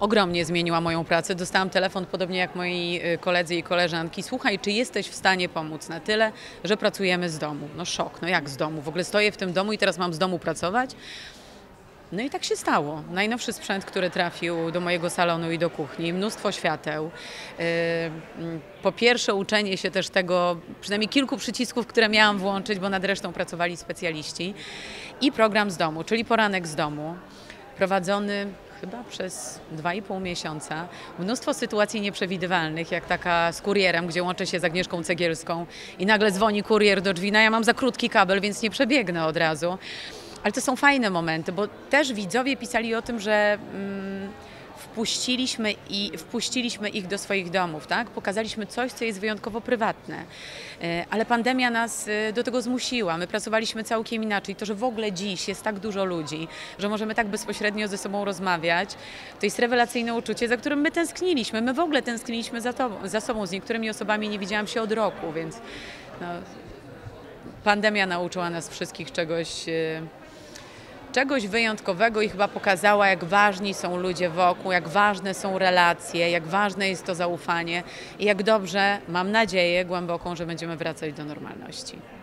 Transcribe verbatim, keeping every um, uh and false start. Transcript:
Ogromnie zmieniła moją pracę. Dostałam telefon, podobnie jak moi koledzy i koleżanki. Słuchaj, czy jesteś w stanie pomóc na tyle, że pracujemy z domu? No szok, no jak z domu? W ogóle stoję w tym domu i teraz mam z domu pracować? No i tak się stało. Najnowszy sprzęt, który trafił do mojego salonu i do kuchni, mnóstwo świateł. Po pierwsze uczenie się też tego, przynajmniej kilku przycisków, które miałam włączyć, bo nad resztą pracowali specjaliści. I program z domu, czyli poranek z domu, prowadzony chyba przez dwa i pół miesiąca. Mnóstwo sytuacji nieprzewidywalnych, jak taka z kurierem, gdzie łączę się z Agnieszką Cegielską i nagle dzwoni kurier do drzwi, no ja mam za krótki kabel, więc nie przebiegnę od razu. Ale to są fajne momenty, bo też widzowie pisali o tym, że mm, wpuściliśmy, i, wpuściliśmy ich do swoich domów, tak? Pokazaliśmy coś, co jest wyjątkowo prywatne, ale pandemia nas do tego zmusiła, my pracowaliśmy całkiem inaczej. To, że w ogóle dziś jest tak dużo ludzi, że możemy tak bezpośrednio ze sobą rozmawiać, to jest rewelacyjne uczucie, za którym my tęskniliśmy, my w ogóle tęskniliśmy za, to, za sobą, z niektórymi osobami nie widziałam się od roku, więc no, pandemia nauczyła nas wszystkich czegoś... Czegoś wyjątkowego i chyba pokazała, jak ważni są ludzie wokół, jak ważne są relacje, jak ważne jest to zaufanie i jak dobrze, mam nadzieję głęboką, że będziemy wracać do normalności.